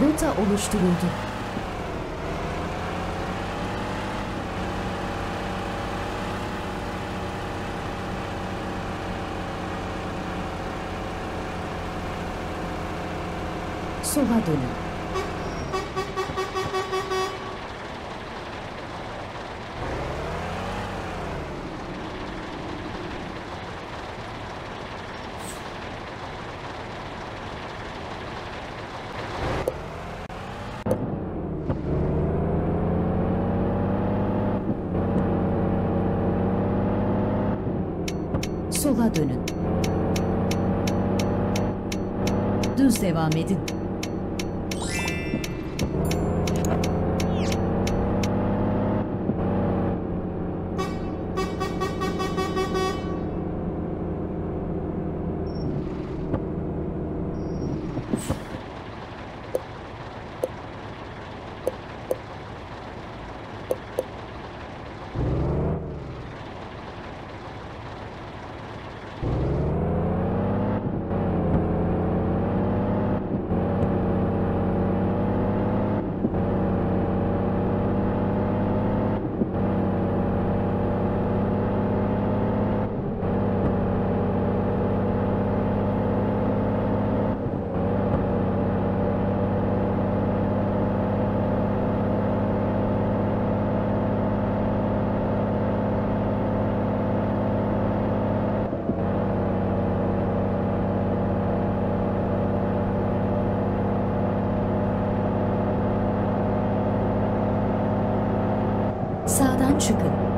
rota oluşturuldu. Sola dönün. Sola dönün. Düz devam edin. Sağdan çıkın.